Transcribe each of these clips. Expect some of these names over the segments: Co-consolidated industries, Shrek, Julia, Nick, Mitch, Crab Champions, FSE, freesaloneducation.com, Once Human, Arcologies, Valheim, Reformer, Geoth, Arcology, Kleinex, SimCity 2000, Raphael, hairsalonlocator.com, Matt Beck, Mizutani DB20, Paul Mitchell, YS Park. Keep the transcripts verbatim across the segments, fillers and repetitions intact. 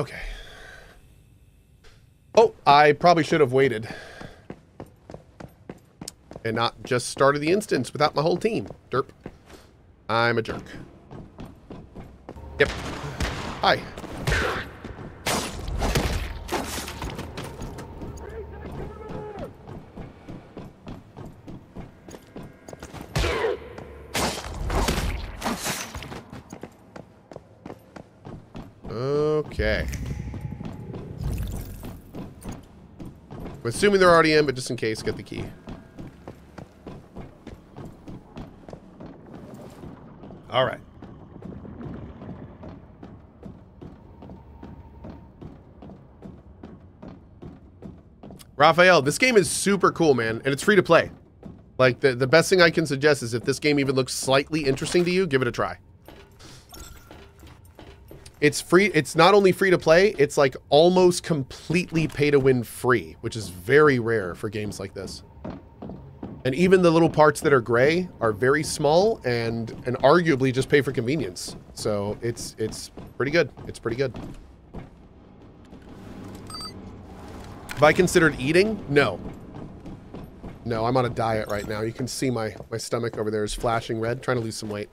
Okay. Oh, I probably should have waited. And not just started the instance without my whole team. Derp. I'm a jerk. Yep. Hi. Okay. I'm assuming they're already in, but just in case, get the key. All right. Raphael, this game is super cool, man, and it's free to play. Like, the, the best thing I can suggest is if this game even looks slightly interesting to you, give it a try. It's free. It's not only free to play, it's like almost completely pay to win free, which is very rare for games like this. And even the little parts that are gray are very small and and arguably just pay for convenience. So it's it's pretty good. It's pretty good. Have I considered eating? No. No, I'm on a diet right now. You can see my, my stomach over there is flashing red, trying to lose some weight.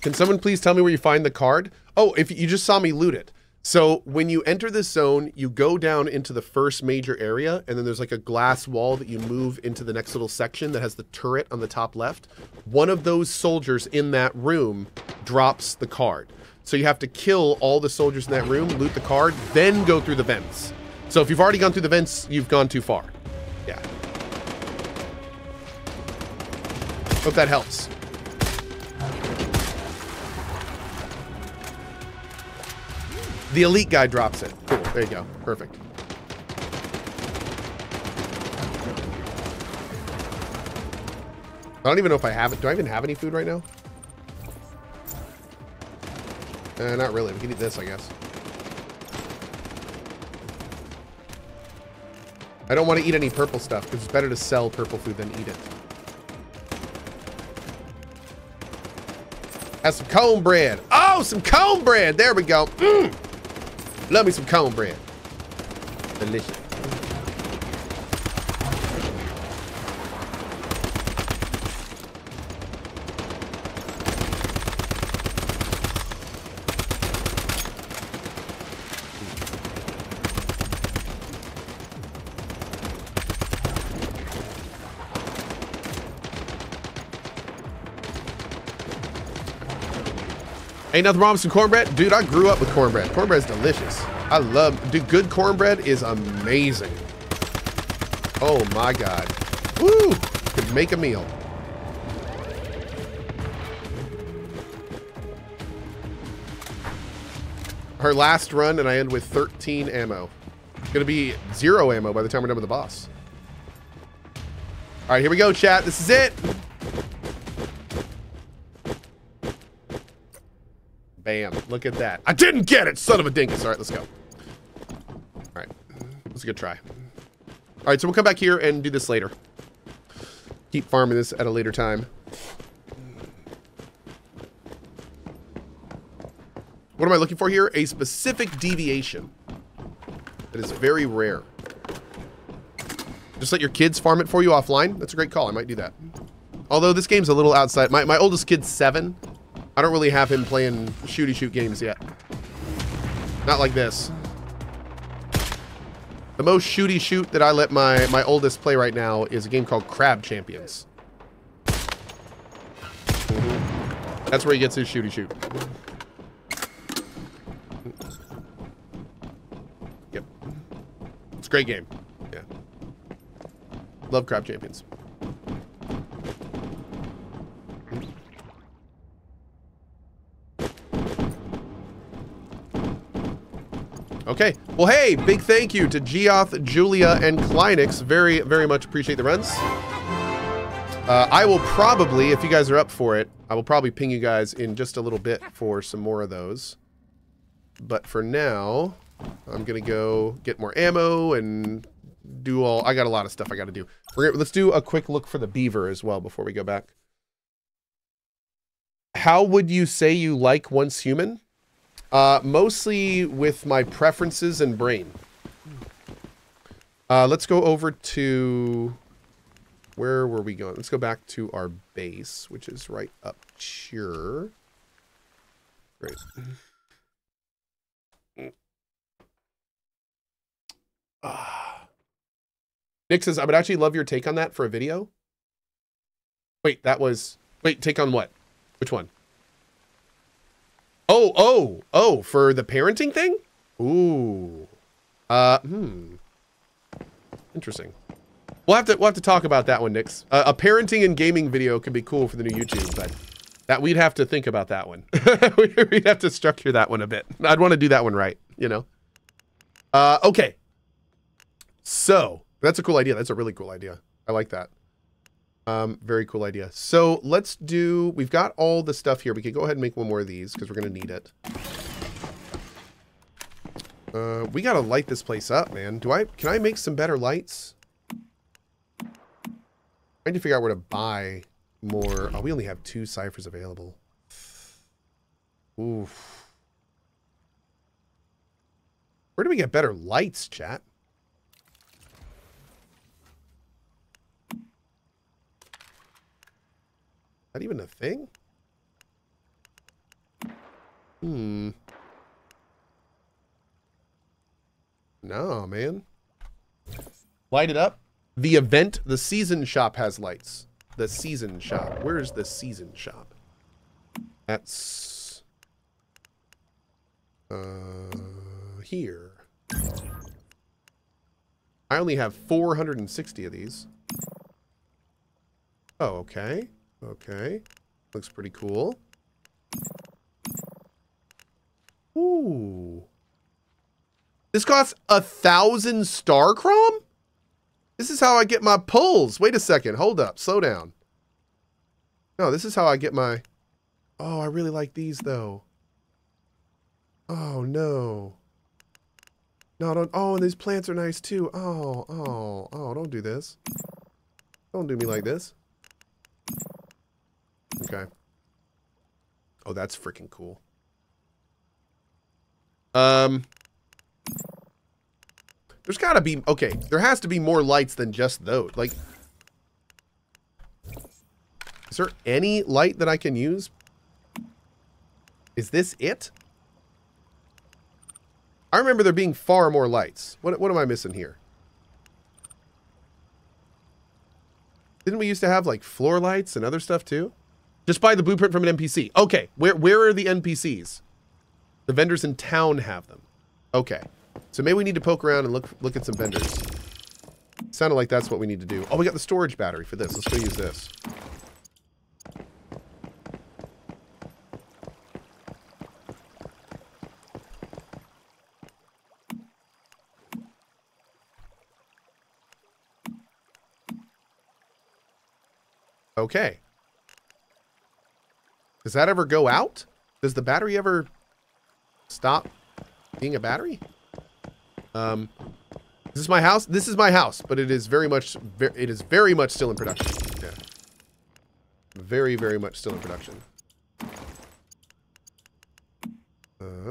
Can someone please tell me where you find the card? Oh, if you just saw me loot it. So when you enter this zone, you go down into the first major area, and then there's like a glass wall that you move into the next little section that has the turret on the top left. One of those soldiers in that room drops the card. So you have to kill all the soldiers in that room, loot the card, then go through the vents. So if you've already gone through the vents, you've gone too far. Yeah. Hope that helps. The elite guy drops it. Cool, there you go, perfect. I don't even know if I have it. Do I even have any food right now? Uh, not really, we can eat this, I guess. I don't want to eat any purple stuff, because it's better to sell purple food than eat it. Have some cornbread. Oh, some cornbread, there we go. Mm. Love me some cornbread. Delicious. Ain't nothing wrong with some cornbread. Dude, I grew up with cornbread. Cornbread's delicious. I love, dude, good cornbread is amazing. Oh my God. Woo, could make a meal. Her last run and I end with thirteen ammo. It's gonna be zero ammo by the time we're done with the boss. All right, here we go, chat. This is it. Bam, look at that. I didn't get it, son of a dinkus. All right, let's go. All right, that's a good try. All right, so we'll come back here and do this later. Keep farming this at a later time. What am I looking for here? A specific deviation. That is very rare. Just let your kids farm it for you offline. That's a great call, I might do that. Although this game's a little outside. My, my oldest kid's seven. I don't really have him playing shooty-shoot games yet. Not like this. The most shooty-shoot that I let my, my oldest play right now is a game called Crab Champions. Mm-hmm. That's where he gets his shooty-shoot. Yep. It's a great game. Yeah. Love Crab Champions. Okay, well, hey, big thank you to Geoth, Julia, and Kleinex. Very, very much appreciate the runs. Uh, I will probably, if you guys are up for it, I will probably ping you guys in just a little bit for some more of those. But for now, I'm going to go get more ammo and do all... I got a lot of stuff I got to do. We're, let's do a quick look for the beaver as well before we go back. How would you say you like Once Human? Uh, mostly with my preferences and brain. Uh, let's go over to... Where were we going? Let's go back to our base, which is right up here. Great. Uh, Nick says, I would actually love your take on that for a video. Wait, that was... Wait, take on what? Which one? Oh, oh, oh, for the parenting thing? Ooh. Uh, hmm. Interesting. We'll have to, we'll have to talk about that one, Nix. Uh, a parenting and gaming video could be cool for the new YouTube, but that we'd have to think about that one. We'd have to structure that one a bit. I'd want to do that one right, you know? Uh, okay. So, that's a cool idea. That's a really cool idea. I like that. Um, very cool idea. So let's do, we've got all the stuff here. We can go ahead and make one more of these because we're going to need it. Uh, we got to light this place up, man. Do I, can I make some better lights? I need to figure out where to buy more. Oh, we only have two ciphers available. Oof. Where do we get better lights, chat? Not even a thing? Hmm. No, man. Light it up. The event, the season shop has lights. The season shop. Where's the season shop? That's... Uh, here. I only have four hundred sixty of these. Oh, okay. Okay, looks pretty cool. Ooh. This costs a thousand Starcrom? This is how I get my pulls. Wait a second, hold up, slow down. No, this is how I get my... Oh, I really like these though. Oh no. No, don't, oh, and these plants are nice too. Oh, oh, oh, don't do this. Don't do me like this. Okay. Oh, that's freaking cool. Um, there's gotta be, okay, there has to be more lights than just those. Like, is there any light that I can use? Is this it? I remember there being far more lights. What, what am I missing here? Didn't we used to have like floor lights and other stuff too? Just buy the blueprint from an N P C. Okay, where where are the N P Cs? The vendors in town have them. Okay, so maybe we need to poke around and look look at some vendors. Sounded like that's what we need to do. Oh, we got the storage battery for this. Let's go use this. Okay. Does that ever go out? Does the battery ever stop being a battery? Um, is this my house? This is my house, but it is very much, it is very much still in production. Yeah. Very, very much still in production. Uh,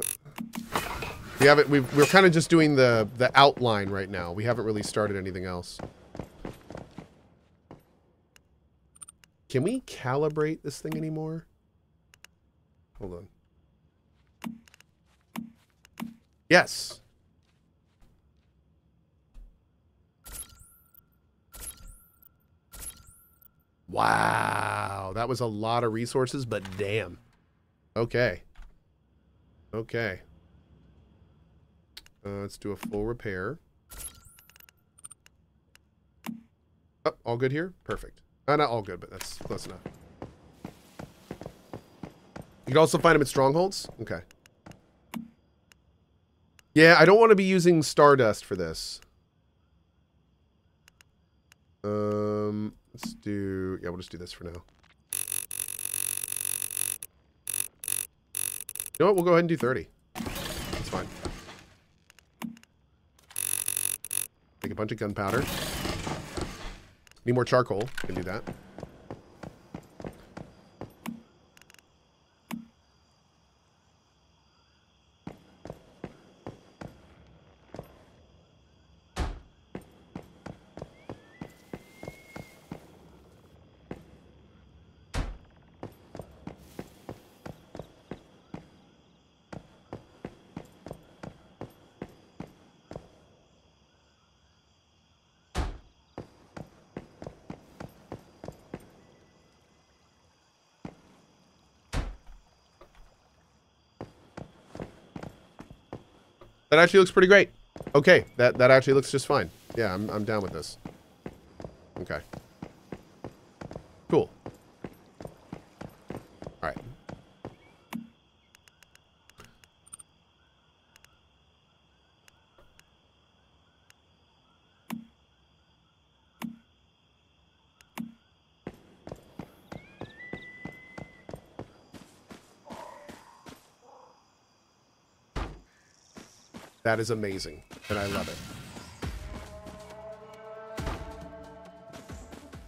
we haven't, we've, we're kind of just doing the, the outline right now. We haven't really started anything else. Can we calibrate this thing anymore? Hold on. Yes. Wow. That was a lot of resources, but damn. Okay. Okay. Uh, let's do a full repair. Oh, all good here? Perfect. Uh, not all good, but that's close enough. You can also find them at strongholds? Okay. Yeah, I don't want to be using stardust for this. Um, Let's do, yeah, we'll just do this for now. You know what? We'll go ahead and do thirty. That's fine. Make a bunch of gunpowder. Need more charcoal. Can do that. That actually looks pretty great. Okay, that, that actually looks just fine. Yeah, I'm, I'm down with this. Okay. Cool. Alright. That is amazing, and I love it.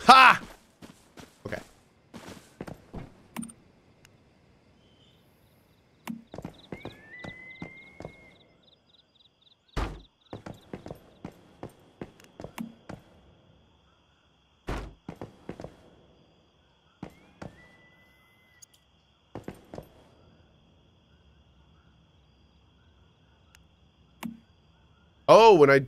Ha! Okay. Oh, when I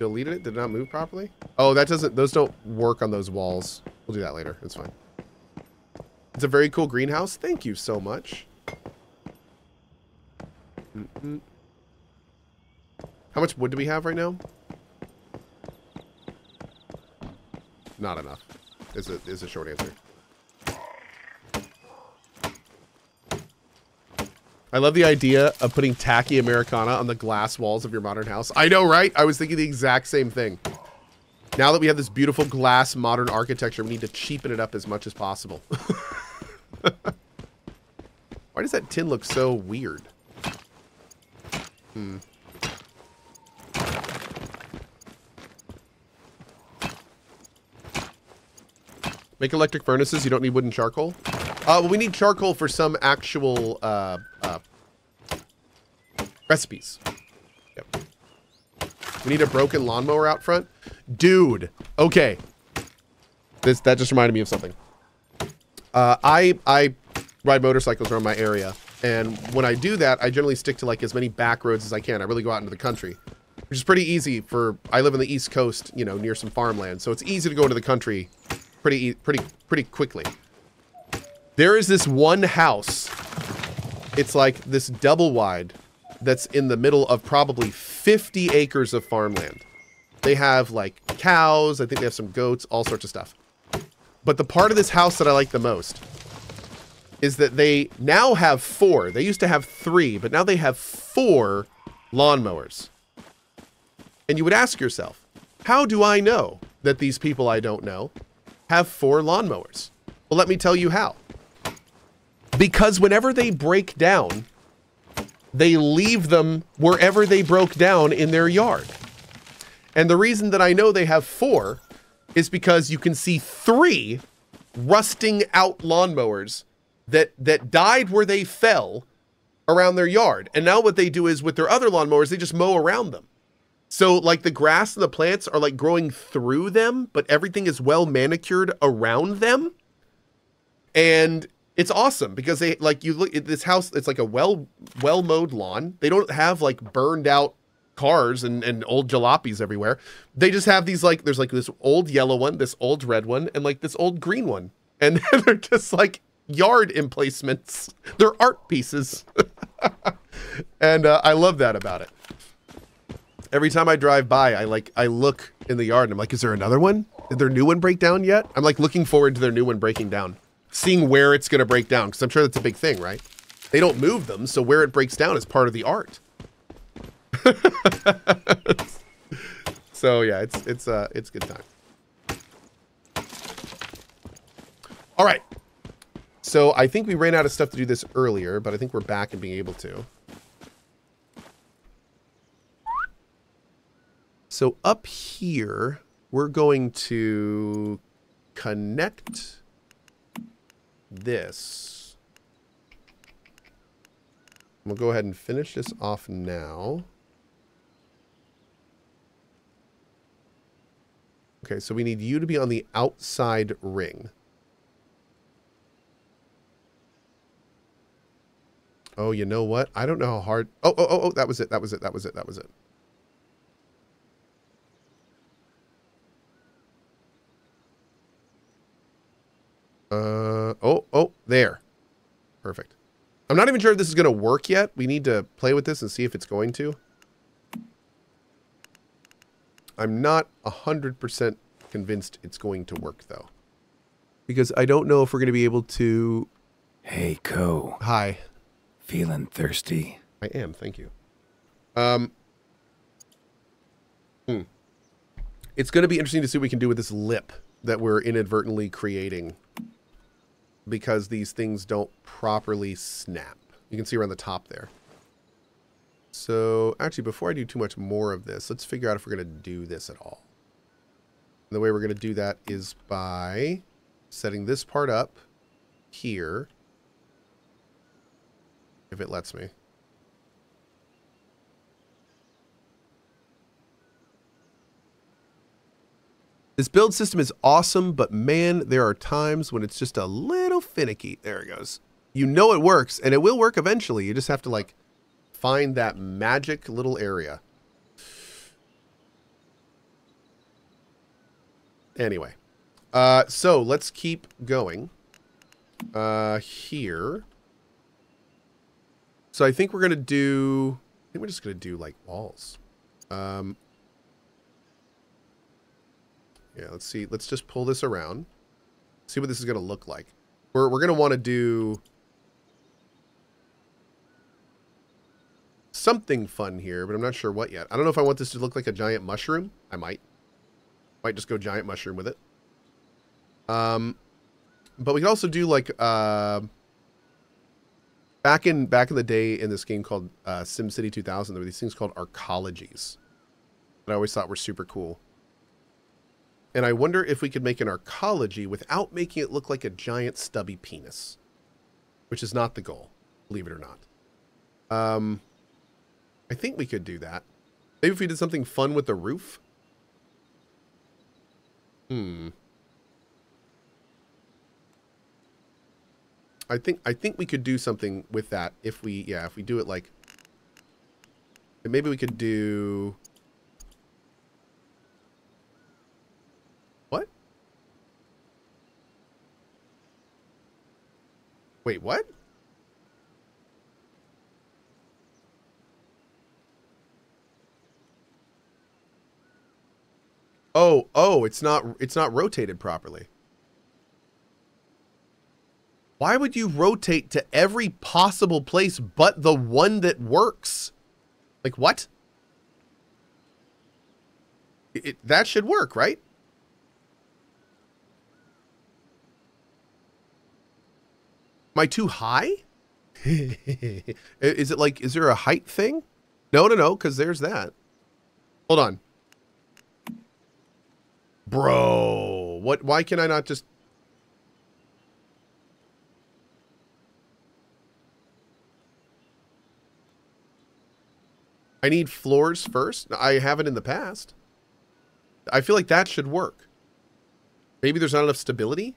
deleted it, did it not move properly? Oh, that doesn't, those don't work on those walls. We'll do that later. It's fine. It's a very cool greenhouse. Thank you so much. Mm-mm. How much wood do we have right now? Not enough is a, is a short answer. I love the idea of putting tacky Americana on the glass walls of your modern house. I know, right? I was thinking the exact same thing. Now that we have this beautiful glass modern architecture, we need to cheapen it up as much as possible. Why does that tin look so weird? Hmm. Make electric furnaces. You don't need wood and charcoal. Uh, well, we need charcoal for some actual uh, uh, recipes. Yep. We need a broken lawnmower out front. Dude, okay. This that just reminded me of something. Uh, I I ride motorcycles around my area, and when I do that, I generally stick to like as many back roads as I can. I really go out into the country, which is pretty easy for. I live on the East Coast, you know, near some farmland, so it's easy to go into the country pretty pretty pretty quickly. There is this one house, it's like this double wide that's in the middle of probably fifty acres of farmland. They have like cows, I think they have some goats, all sorts of stuff. But the part of this house that I like the most is that they now have four. They used to have three, but now they have four lawnmowers. And you would ask yourself, how do I know that these people I don't know have four lawnmowers? Well, let me tell you how. Because whenever they break down, they leave them wherever they broke down in their yard. And the reason that I know they have four is because you can see three rusting out lawnmowers that, that died where they fell around their yard. And now what they do is with their other lawnmowers, they just mow around them. So like the grass and the plants are like growing through them, but everything is well manicured around them. And it's awesome because they like you look at this house. It's like a well, well mowed lawn. They don't have like burned out cars and, and old jalopies everywhere. They just have these like, there's like this old yellow one, this old red one, and like this old green one. And they're just like yard emplacements. They're art pieces. And uh, I love that about it. Every time I drive by, I like, I look in the yard and I'm like, is there another one? Did their new one break down yet? I'm like looking forward to their new one breaking down. Seeing where it's going to break down, because I'm sure that's a big thing, right? They don't move them, so where it breaks down is part of the art. So yeah, it's it's uh it's good time. All right. So I think we ran out of stuff to do this earlier, but I think we're back and being able to. So up here, we're going to connect this. We'll go ahead and finish this off now. Okay, so we need you to be on the outside ring. Oh, you know what? I don't know how hard... Oh, oh, oh, oh, that was it. That was it. That was it. That was it. Uh, oh, oh, there. Perfect. I'm not even sure if this is going to work yet. We need to play with this and see if it's going to. I'm not one hundred percent convinced it's going to work, though. Because I don't know if we're going to be able to... Hey, Co. Hi. Feeling thirsty? I am, thank you. Um, hmm. It's going to be interesting to see what we can do with this lip that we're inadvertently creating. Because these things don't properly snap. You can see around the top there. So, actually, before I do too much more of this, let's figure out if we're going to do this at all. And the way we're going to do that is by setting this part up here, if it lets me. This build system is awesome, but man, there are times when it's just a little finicky. There it goes. You know it works, and it will work eventually. You just have to, like, find that magic little area. Anyway, uh, so let's keep going uh, here. So I think we're going to do, I think we're just going to do like walls. Um, yeah, let's see. Let's just pull this around. See what this is going to look like. We're, we're going to want to do something fun here, but I'm not sure what yet. I don't know if I want this to look like a giant mushroom. I might. Might just go giant mushroom with it. Um, but we can also do like... Uh, Back in back in the day in this game called uh, SimCity two thousand, there were these things called Arcologies that I always thought were super cool. And I wonder if we could make an Arcology without making it look like a giant stubby penis, which is not the goal, believe it or not. Um, I think we could do that. Maybe if we did something fun with the roof. Hmm. I think I think we could do something with that if we yeah if we do it like maybe we could do what wait what oh oh it's not it's not rotated properly. Why would you rotate to every possible place but the one that works? Like, what? It, it, that should work, right? Am I too high? Is it like, is there a height thing? No, no, no, because there's that. Hold on. Bro, what? Why can I not just... I need floors first. I haven't in the past. I feel like that should work. Maybe there's not enough stability.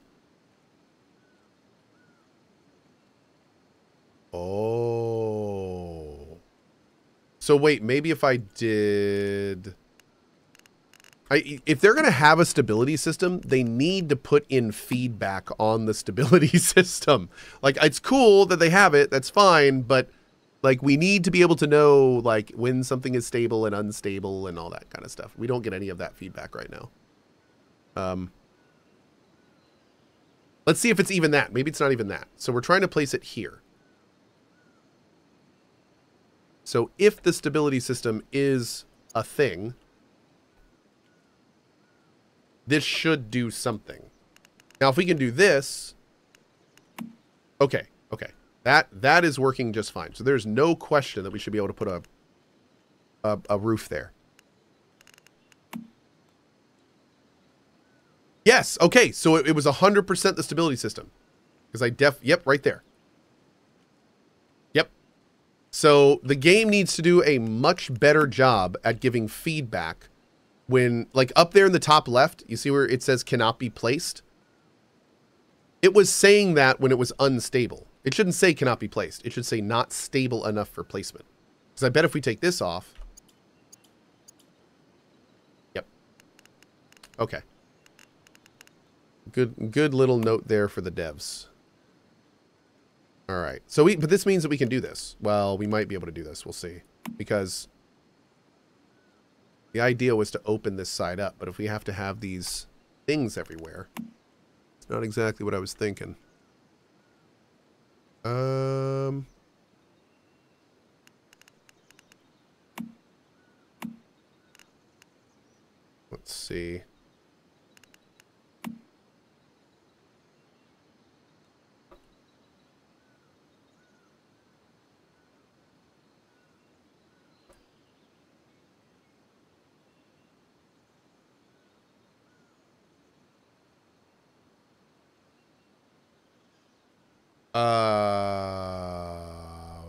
Oh. So wait, maybe if I did... I, if they're going to have a stability system, they need to put in feedback on the stability system. Like, it's cool that they have it. That's fine, but... Like, we need to be able to know, like, when something is stable and unstable and all that kind of stuff. We don't get any of that feedback right now. Um, let's see if it's even that. Maybe it's not even that. So we're trying to place it here. So if the stability system is a thing, this should do something. Now, if we can do this, Okay, okay. That that is working just fine. So there's no question that we should be able to put a a, a roof there. Yes, okay. So it, it was one hundred percent the stability system. Because I def... Yep, right there. Yep. So the game needs to do a much better job at giving feedback when... Like up there in the top left, you see where it says cannot be placed? It was saying that when it was unstable. It shouldn't say cannot be placed. It should say not stable enough for placement. Because I bet if we take this off... Yep. Okay. Good, good little note there for the devs. All right. So we, but this means that we can do this. Well, we might be able to do this. We'll see. Because the idea was to open this side up. But if we have to have these things everywhere, it's not exactly what I was thinking. Um, let's see. Uh,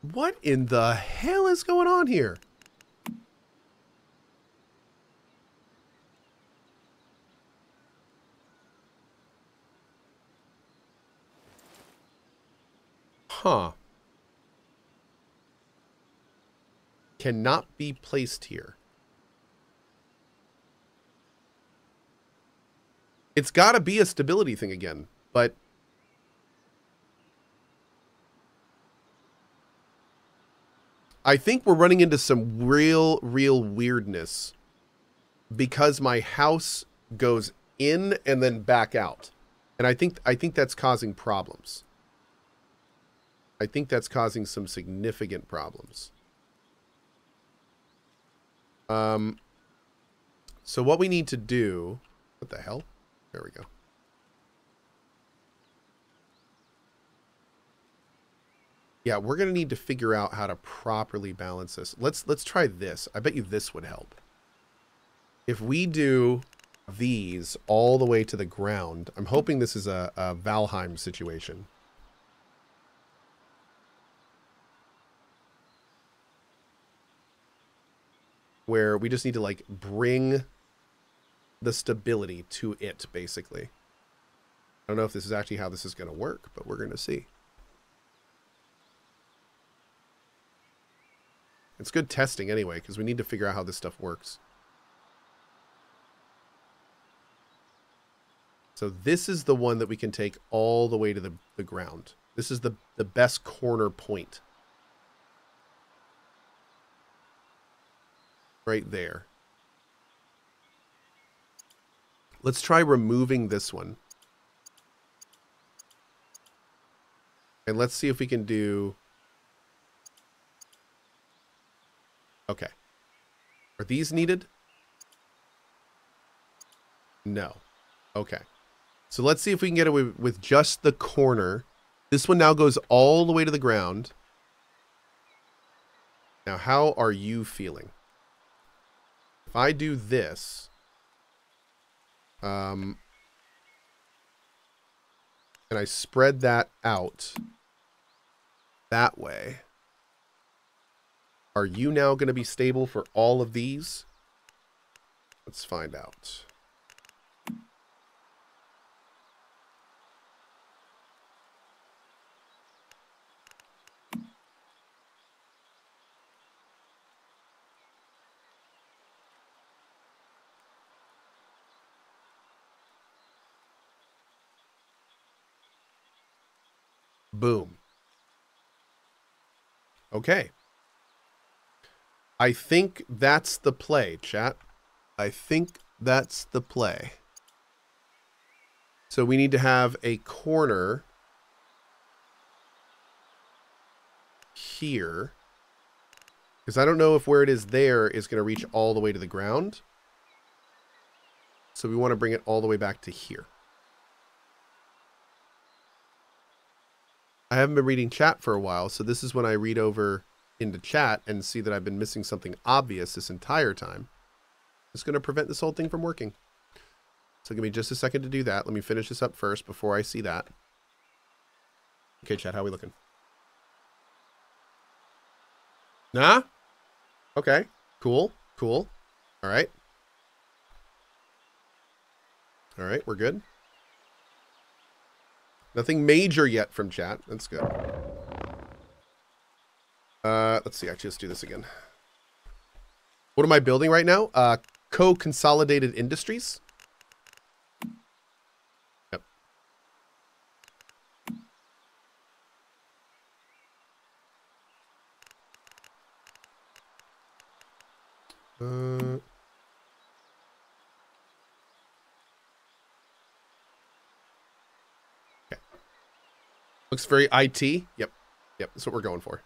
what in the hell is going on here? Huh. Cannot be placed here. It's got to be a stability thing again, but I think we're running into some real, real weirdness because my house goes in and then back out. And I think, I think that's causing problems. I think that's causing some significant problems. Um, so what we need to do, what the hell? There we go. Yeah, we're going to need to figure out how to properly balance this. Let's let's try this. I bet you this would help. If we do these all the way to the ground, I'm hoping this is a, a Valheim situation. Where we just need to, like, bring... the stability to it, basically. I don't know if this is actually how this is going to work, but we're going to see. It's good testing anyway, because we need to figure out how this stuff works. So this is the one that we can take all the way to the, the ground. This is the, the best corner point. Right there. Let's try removing this one. And let's see if we can do... Okay. Are these needed? No. Okay. So let's see if we can get away with just the corner. This one now goes all the way to the ground. Now, how are you feeling? If I do this... Um, and I spread that out that way. Are you now going to be stable for all of these? Let's find out. Boom. Okay. I think that's the play, chat. I think that's the play. So we need to have a corner here. Because I don't know if where it is there is going to reach all the way to the ground. So we want to bring it all the way back to here. I haven't been reading chat for a while, so this is when I read over into chat and see that I've been missing something obvious this entire time. It's going to prevent this whole thing from working. So give me just a second to do that. Let me finish this up first before I see that. Okay, chat, how are we looking? Nah? Okay, cool, cool. All right. All right, we're good. Nothing major yet from chat. That's good. Uh, let's see. Actually, let's do this again. What am I building right now? Uh, Co-consolidated industries. Yep. Uh... Looks very I T. Yep. Yep. That's what we're going for.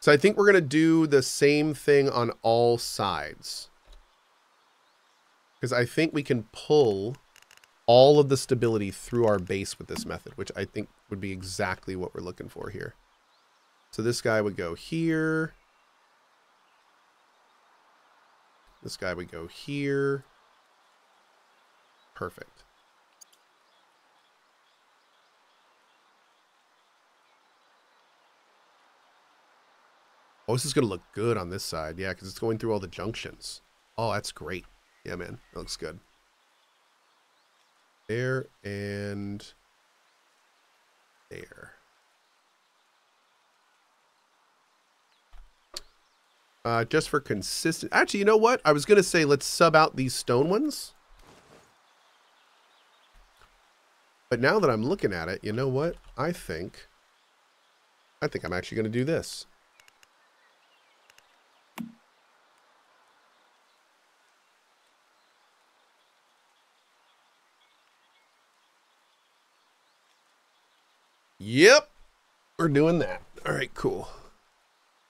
So I think we're going to do the same thing on all sides. Because I think we can pull all of the stability through our base with this method, which I think would be exactly what we're looking for here. So this guy would go here. This guy would go here. Perfect. Oh, this is going to look good on this side. Yeah, because it's going through all the junctions. Oh, that's great. Yeah, man. That looks good. There and there. Uh, just for consistent... Actually, you know what? I was going to say let's sub out these stone ones. But now that I'm looking at it, you know what? I think... I think I'm actually going to do this. Yep, we're doing that. All right, cool.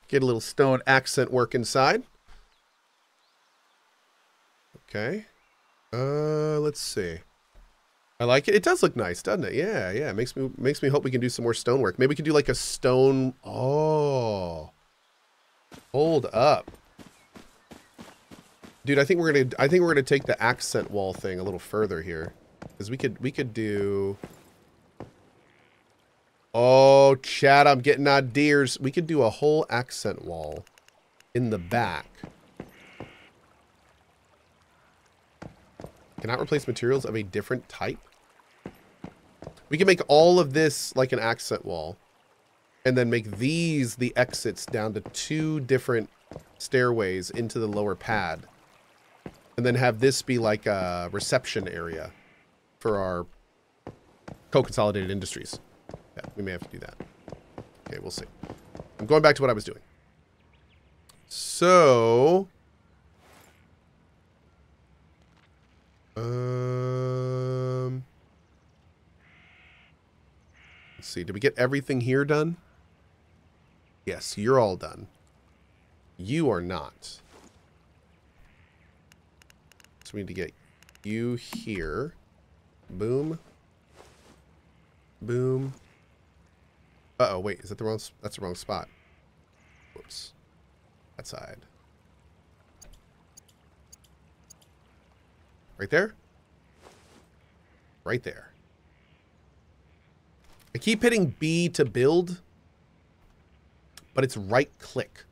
Get a little stone accent work inside. Okay. Uh, let's see. I like it. It does look nice, doesn't it? Yeah, yeah. It makes me makes me hope we can do some more stone work. Maybe we can do like a stone. Oh, hold up, dude. I think we're gonna. I think we're gonna take the accent wall thing a little further here, because we could we could do. Oh, chat, I'm getting ideas. We could do a whole accent wall in the back. Cannot replace materials of a different type. We can make all of this like an accent wall. And then make these the exits down to two different stairways into the lower pad. And then have this be like a reception area for our co-consolidated industries. Yeah, we may have to do that. Okay, we'll see. I'm going back to what I was doing. So... Um... Let's see, did we get everything here done? Yes, you're all done. You are not. So we need to get you here. Boom. Boom. Uh-oh, wait, is that the wrong... That's the wrong spot. Whoops. That side. Right there? Right there. I keep hitting B to build, but it's right-click.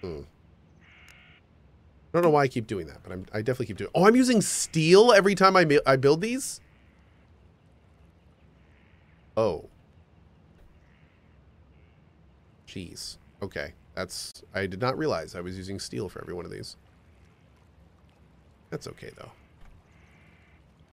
Hmm. I don't know why I keep doing that, but I'm, I definitely keep doing it. Oh, I'm using steel every time I, I build these? Oh. Jeez. Okay. That's... I did not realize I was using steel for every one of these. That's okay, though.